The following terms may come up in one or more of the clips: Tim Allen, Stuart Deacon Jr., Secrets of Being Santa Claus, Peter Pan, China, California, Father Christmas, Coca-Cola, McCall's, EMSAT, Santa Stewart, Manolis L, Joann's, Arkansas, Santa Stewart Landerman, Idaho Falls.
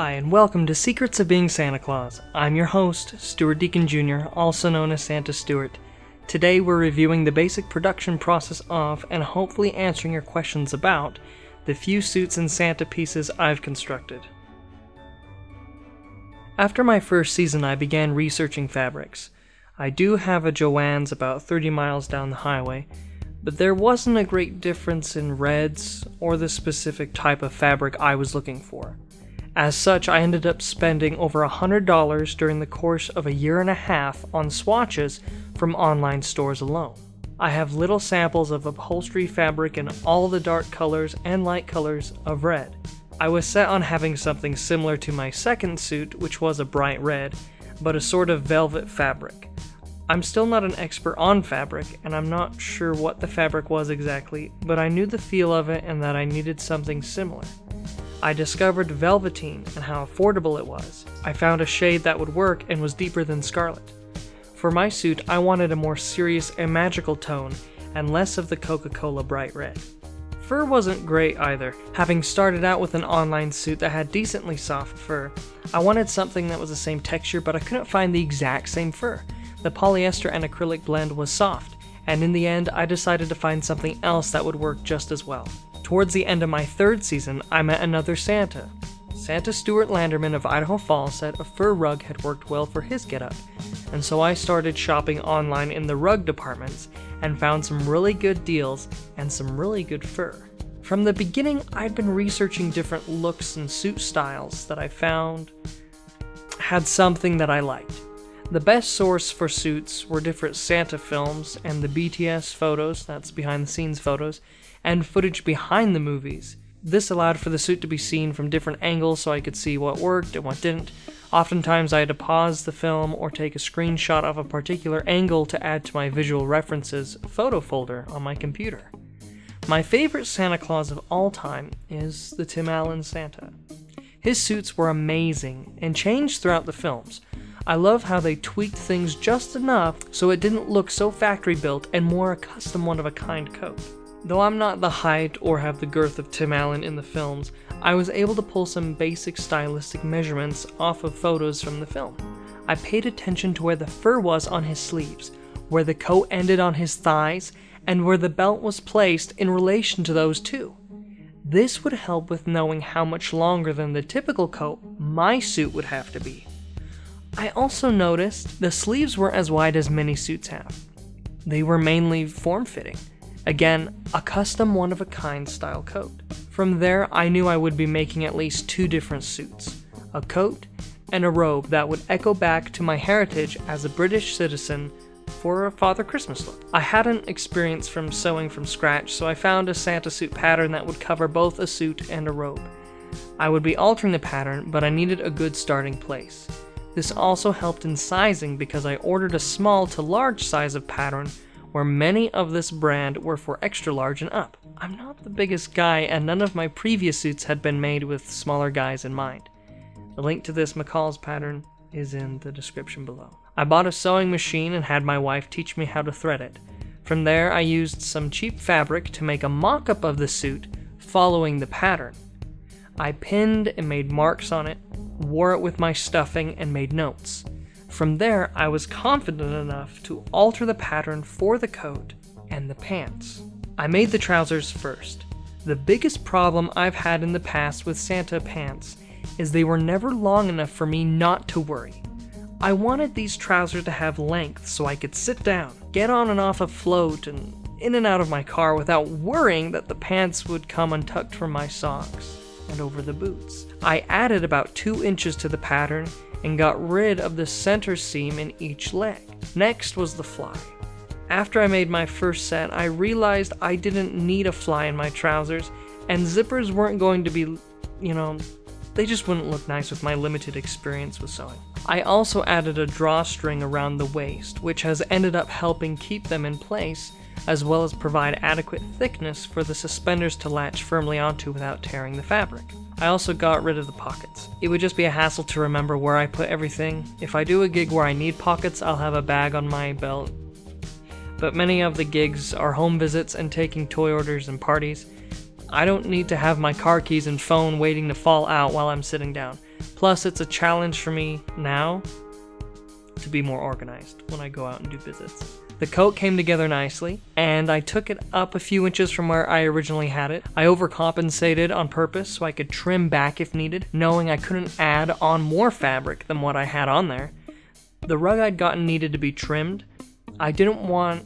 Hi, and welcome to Secrets of Being Santa Claus. I'm your host, Stuart Deacon Jr., also known as Santa Stewart. Today we're reviewing the basic production process of, and hopefully answering your questions about, the few suits and Santa pieces I've constructed. After my first season, I began researching fabrics. I do have a Joann's about 30 miles down the highway, but there wasn't a great difference in reds or the specific type of fabric I was looking for. As such, I ended up spending over $100 during the course of a year and a half on swatches from online stores alone. I have little samples of upholstery fabric in all the dark colors and light colors of red. I was set on having something similar to my second suit, which was a bright red, but a sort of velvet fabric. I'm still not an expert on fabric, and I'm not sure what the fabric was exactly, but I knew the feel of it and that I needed something similar. I discovered velveteen and how affordable it was. I found a shade that would work and was deeper than scarlet. For my suit, I wanted a more serious and magical tone and less of the Coca-Cola bright red. Fur wasn't great either. Having started out with an online suit that had decently soft fur, I wanted something that was the same texture, but I couldn't find the exact same fur. The polyester and acrylic blend was soft, and in the end, I decided to find something else that would work just as well. Towards the end of my third season, I met another Santa. Santa Stewart Landerman of Idaho Falls said a fur rug had worked well for his getup, and so I started shopping online in the rug departments and found some really good deals and some really good fur. From the beginning, I'd been researching different looks and suit styles that I found had something that I liked. The best source for suits were different Santa films and the BTS photos, that's behind the scenes photos, and footage behind the movies. This allowed for the suit to be seen from different angles so I could see what worked and what didn't. Oftentimes I had to pause the film or take a screenshot of a particular angle to add to my visual references photo folder on my computer. My favorite Santa Claus of all time is the Tim Allen Santa. His suits were amazing and changed throughout the films. I love how they tweaked things just enough so it didn't look so factory-built and more a custom one-of-a-kind coat. Though I'm not the height or have the girth of Tim Allen in the films, I was able to pull some basic stylistic measurements off of photos from the film. I paid attention to where the fur was on his sleeves, where the coat ended on his thighs, and where the belt was placed in relation to those two. This would help with knowing how much longer than the typical coat my suit would have to be. I also noticed the sleeves were as wide as many suits have. They were mainly form-fitting. Again, a custom one-of-a-kind style coat. From there, I knew I would be making at least two different suits, a coat and a robe that would echo back to my heritage as a British citizen for a Father Christmas look. I hadn't experience from sewing from scratch, so I found a Santa suit pattern that would cover both a suit and a robe. I would be altering the pattern, but I needed a good starting place. This also helped in sizing because I ordered a small to large size of pattern where many of this brand were for extra large and up. I'm not the biggest guy, and none of my previous suits had been made with smaller guys in mind. The link to this McCall's pattern is in the description below. I bought a sewing machine and had my wife teach me how to thread it. From there, I used some cheap fabric to make a mock-up of the suit following the pattern. I pinned and made marks on it, wore it with my stuffing, and made notes. From there, I was confident enough to alter the pattern for the coat and the pants. I made the trousers first. The biggest problem I've had in the past with Santa pants is they were never long enough for me not to worry. I wanted these trousers to have length so I could sit down, get on and off a float, and in and out of my car without worrying that the pants would come untucked from my socks and over the boots. I added about 2 inches to the pattern and got rid of the center seam in each leg. Next was the fly. After I made my first set, I realized I didn't need a fly in my trousers, and zippers weren't going to be, they just wouldn't look nice with my limited experience with sewing. I also added a drawstring around the waist, which has ended up helping keep them in place, as well as provide adequate thickness for the suspenders to latch firmly onto without tearing the fabric. I also got rid of the pockets. It would just be a hassle to remember where I put everything. If I do a gig where I need pockets, I'll have a bag on my belt. But many of the gigs are home visits and taking toy orders and parties. I don't need to have my car keys and phone waiting to fall out while I'm sitting down. Plus, it's a challenge for me now to be more organized when I go out and do visits. The coat came together nicely, and I took it up a few inches from where I originally had it. I overcompensated on purpose so I could trim back if needed, knowing I couldn't add on more fabric than what I had on there. The rug I'd gotten needed to be trimmed. I didn't want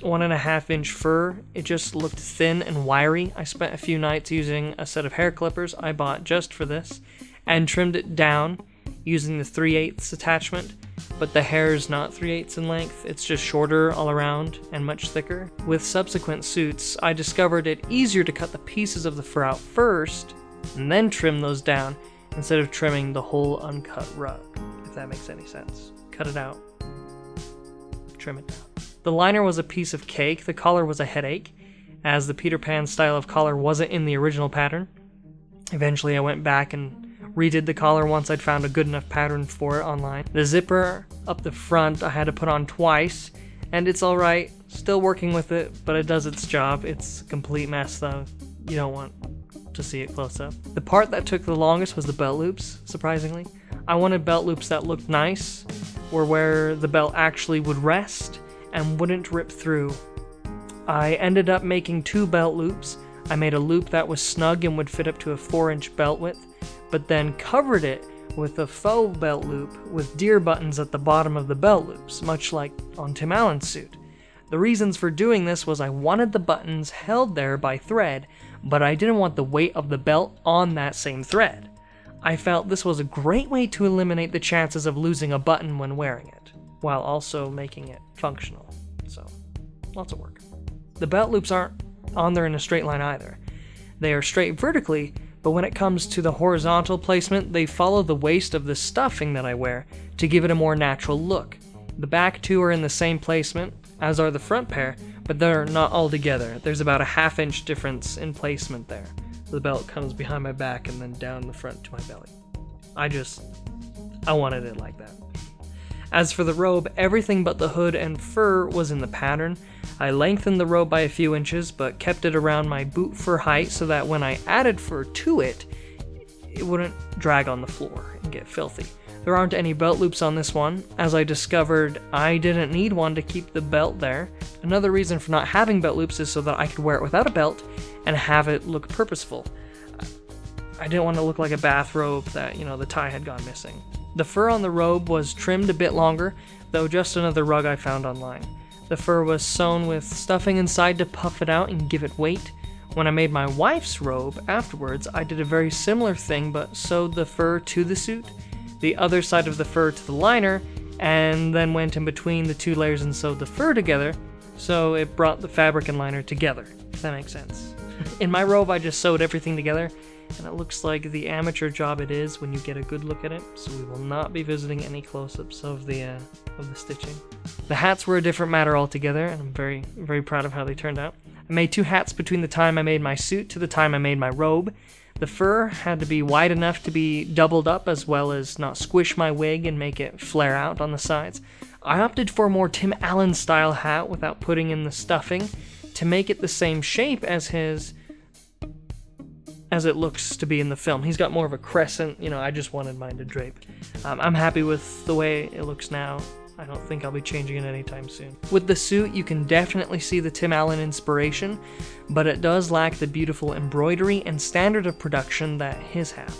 1.5-inch fur. It just looked thin and wiry. I spent a few nights using a set of hair clippers I bought just for this, and trimmed it down using the 3/8 attachment. But the hair is not 3/8 in length, it's just shorter all around and much thicker. With subsequent suits, I discovered it easier to cut the pieces of the fur out first and then trim those down instead of trimming the whole uncut rug, if that makes any sense. Cut it out, trim it down. The liner was a piece of cake, the collar was a headache, as the Peter Pan style of collar wasn't in the original pattern. Eventually I went back and redid the collar once I'd found a good enough pattern for it online. The zipper up the front I had to put on twice, and it's alright, still working with it, but it does its job. It's a complete mess though, you don't want to see it close up. The part that took the longest was the belt loops, surprisingly. I wanted belt loops that looked nice, or where the belt actually would rest and wouldn't rip through. I ended up making 2 belt loops. I made a loop that was snug and would fit up to a 4-inch belt width, but then covered it with a faux belt loop with deer buttons at the bottom of the belt loops, much like on Tim Allen's suit. The reasons for doing this was I wanted the buttons held there by thread, but I didn't want the weight of the belt on that same thread. I felt this was a great way to eliminate the chances of losing a button when wearing it, while also making it functional. So, lots of work. The belt loops aren't on there in a straight line either. They are straight vertically, but when it comes to the horizontal placement, they follow the waist of the stuffing that I wear to give it a more natural look. The back 2 are in the same placement, as are the front pair, but they're not all together. There's about a 1/2-inch difference in placement there. The belt comes behind my back and then down the front to my belly. I wanted it like that. As for the robe, everything but the hood and fur was in the pattern. I lengthened the robe by a few inches, but kept it around my boot fur height so that when I added fur to it, it wouldn't drag on the floor and get filthy. There aren't any belt loops on this one, as I discovered I didn't need one to keep the belt there. Another reason for not having belt loops is so that I could wear it without a belt and have it look purposeful. I didn't want to look like a bathrobe that, you know, the tie had gone missing. The fur on the robe was trimmed a bit longer, though just another rug I found online. The fur was sewn with stuffing inside to puff it out and give it weight. When I made my wife's robe afterwards, I did a very similar thing, but sewed the fur to the suit, the other side of the fur to the liner, and then went in between the 2 layers and sewed the fur together, so it brought the fabric and liner together, if that makes sense. In my robe, I just sewed everything together, and it looks like the amateur job it is when you get a good look at it, so we will not be visiting any close-ups of the stitching. The hats were a different matter altogether, and I'm very, very proud of how they turned out. I made 2 hats between the time I made my suit to the time I made my robe. The fur had to be wide enough to be doubled up as well as not squish my wig and make it flare out on the sides. I opted for a more Tim Allen style hat without putting in the stuffing to make it the same shape as his, as it looks to be in the film. He's got more of a crescent, you know, I just wanted mine to drape. I'm happy with the way it looks now. I don't think I'll be changing it anytime soon. With the suit, you can definitely see the Tim Allen inspiration, but it does lack the beautiful embroidery and standard of production that his have.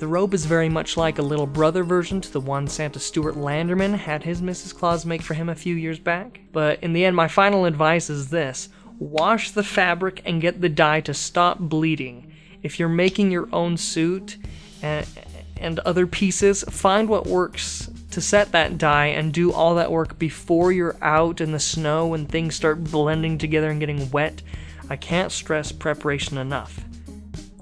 The robe is very much like a little brother version to the one Santa Stewart Landerman had his Mrs. Claus make for him a few years back. But in the end, my final advice is this: wash the fabric and get the dye to stop bleeding. If you're making your own suit and other pieces, find what works to set that dye and do all that work before you're out in the snow and things start blending together and getting wet. I can't stress preparation enough.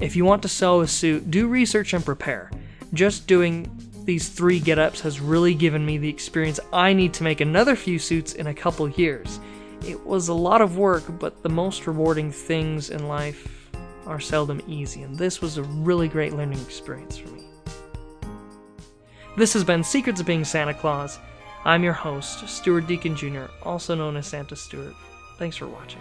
If you want to sew a suit, do research and prepare. Just doing these 3 get-ups has really given me the experience I need to make another few suits in a couple years. It was a lot of work, but the most rewarding things in life are seldom easy, and this was a really great learning experience for me. This has been Secrets of Being Santa Claus. I'm your host, Stuart Deacon Jr., also known as Santa Stewart. Thanks for watching.